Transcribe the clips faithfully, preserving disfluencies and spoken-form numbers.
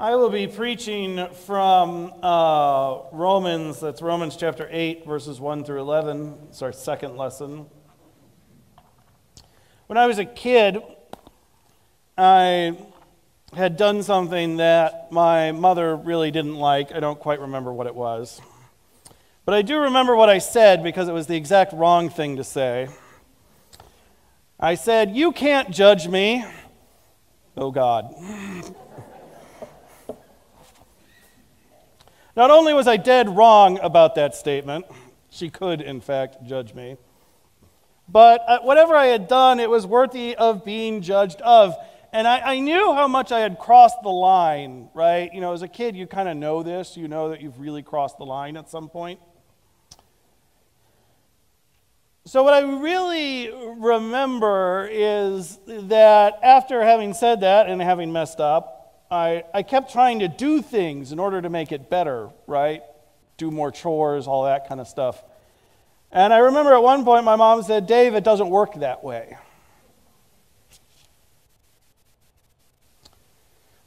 I will be preaching from uh, Romans, that's Romans chapter eight, verses one through eleven. It's our second lesson. When I was a kid, I had done something that my mother really didn't like. I don't quite remember what it was. But I do remember what I said because it was the exact wrong thing to say. I said, "You can't judge me." Oh, God. Not only was I dead wrong about that statement, she could, in fact, judge me, but whatever I had done, it was worthy of being judged of. And I, I knew how much I had crossed the line, right? You know, as a kid, you kind of know this. You know that you've really crossed the line at some point. So what I really remember is that after having said that and having messed up, I, I kept trying to do things in order to make it better, right? Do more chores, all that kind of stuff. And I remember at one point my mom said, "Dave, it doesn't work that way."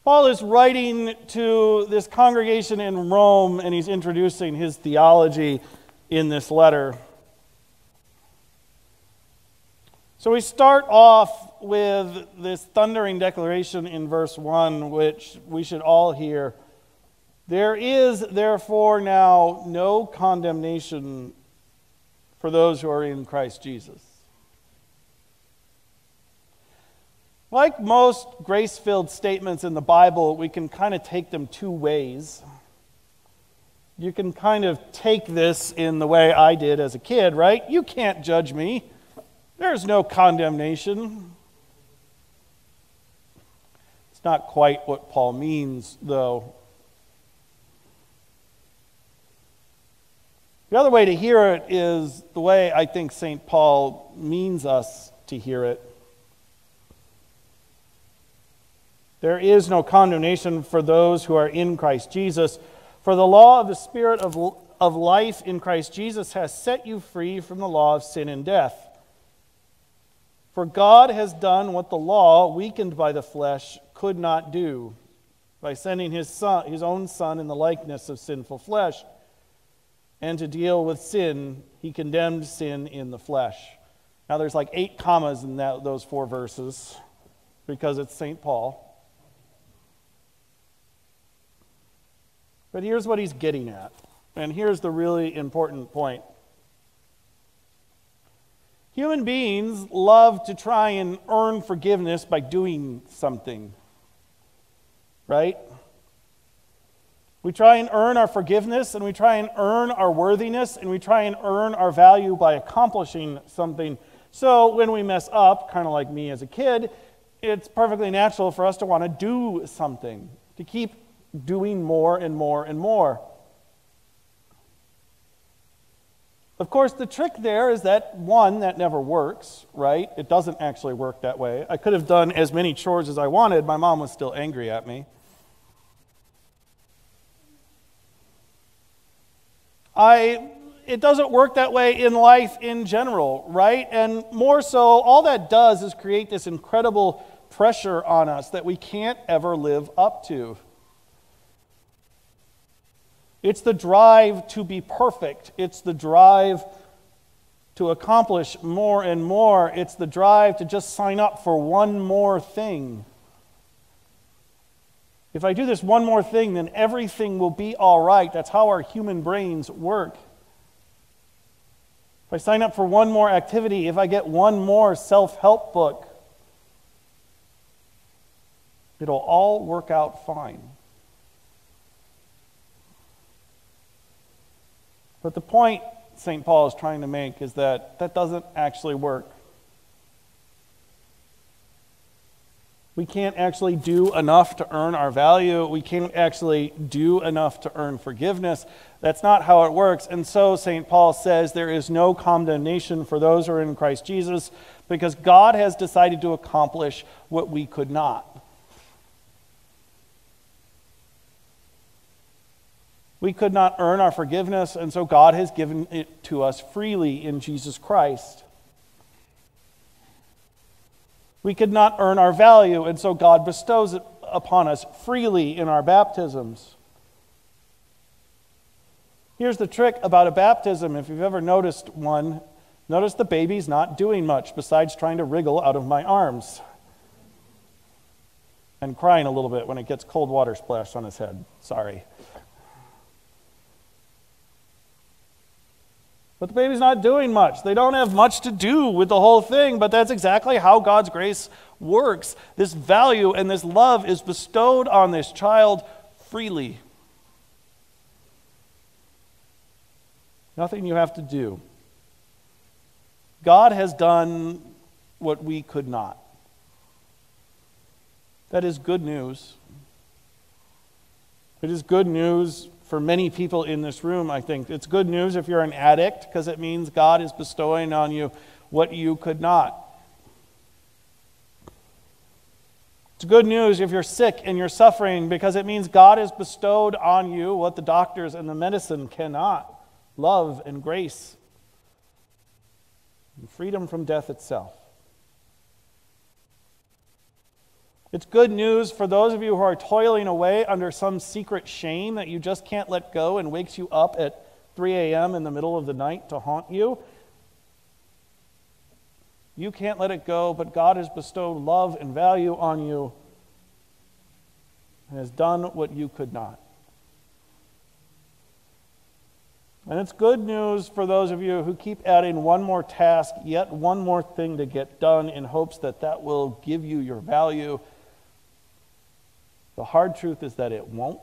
Paul is writing to this congregation in Rome, and he's introducing his theology in this letter. So we start off with this thundering declaration in verse one, which we should all hear. "There is therefore now no condemnation for those who are in Christ Jesus." Like most grace-filled statements in the Bible, we can kind of take them two ways. You can kind of take this in the way I did as a kid, right? "You can't judge me. There's no condemnation." It's not quite what Paul means, though. The other way to hear it is the way I think Saint Paul means us to hear it. "There is no condemnation for those who are in Christ Jesus, for the law of the Spirit of, of life in Christ Jesus has set you free from the law of sin and death. For God has done what the law, weakened by the flesh, could not do, by sending his son, his own Son in the likeness of sinful flesh. And to deal with sin, he condemned sin in the flesh." Now there's like eight commas in that, those four verses, because it's Saint Paul. But here's what he's getting at, and here's the really important point. Human beings love to try and earn forgiveness by doing something, right? We try and earn our forgiveness, and we try and earn our worthiness, and we try and earn our value by accomplishing something. So when we mess up, kind of like me as a kid, it's perfectly natural for us to want to do something, to keep doing more and more and more. Of course, the trick there is that, one, that never works, right? It doesn't actually work that way. I could have done as many chores as I wanted. My mom was still angry at me. I, it doesn't work that way in life in general, right? And more so, all that does is create this incredible pressure on us that we can't ever live up to. It's the drive to be perfect. It's the drive to accomplish more and more. It's the drive to just sign up for one more thing. If I do this one more thing, then everything will be all right. That's how our human brains work. If I sign up for one more activity, if I get one more self-help book, it'll all work out fine. But the point Saint Paul is trying to make is that that doesn't actually work. We can't actually do enough to earn our value. We can't actually do enough to earn forgiveness. That's not how it works. And so Saint Paul says there is no condemnation for those who are in Christ Jesus, because God has decided to accomplish what we could not. We could not earn our forgiveness, and so God has given it to us freely in Jesus Christ. We could not earn our value, and so God bestows it upon us freely in our baptisms. Here's the trick about a baptism, if you've ever noticed one. Notice the baby's not doing much besides trying to wriggle out of my arms and crying a little bit when it gets cold water splashed on his head. Sorry. But the baby's not doing much. They don't have much to do with the whole thing, but that's exactly how God's grace works. This value and this love is bestowed on this child freely. Nothing you have to do. God has done what we could not. That is good news. It is good news for many people in this room, I think. It's good news if you're an addict, because it means God is bestowing on you what you could not. It's good news if you're sick and you're suffering, because it means God has bestowed on you what the doctors and the medicine cannot. Love and grace and freedom from death itself. It's good news for those of you who are toiling away under some secret shame that you just can't let go and wakes you up at three a.m. in the middle of the night to haunt you. You can't let it go, but God has bestowed love and value on you and has done what you could not. And it's good news for those of you who keep adding one more task, yet one more thing to get done in hopes that that will give you your value. The hard truth is that it won't.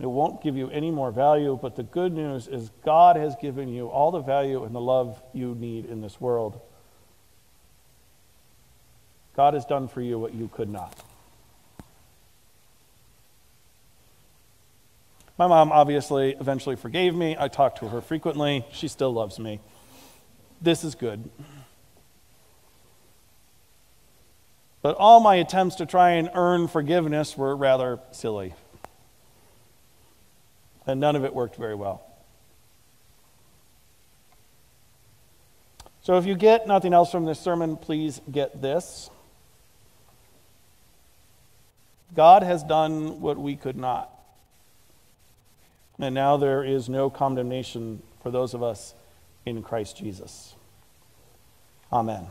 It won't give you any more value, but the good news is God has given you all the value and the love you need in this world. God has done for you what you could not. My mom obviously eventually forgave me. I talk to her frequently. She still loves me. This is good. But all my attempts to try and earn forgiveness were rather silly. And none of it worked very well. So if you get nothing else from this sermon, please get this. God has done what we could not. And now there is no condemnation for those of us in Christ Jesus. Amen.